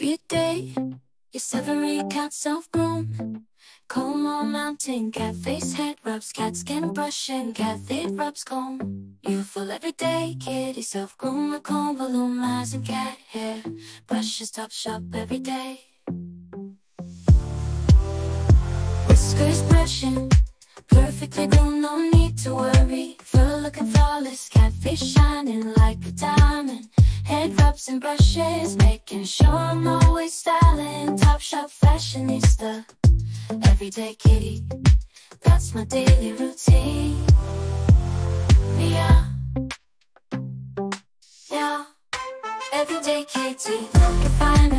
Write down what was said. every day. Your savory cats of groom, Como Mountain, cat face head rubs, cat skin brush and cat feet rubs comb. You full every day, kitty self groom, a comb, balloon eyes and cat hair, brushes top shop every day. Whiskers brushing, perfectly groomed, no need to worry. Fur looking flawless, cat face shining like a diamond. Head rubs and brushes, making sure I'm always styling. Top shop fashionista, everyday kitty, that's my daily routine. Yeah, yeah, everyday kitty, looking fine.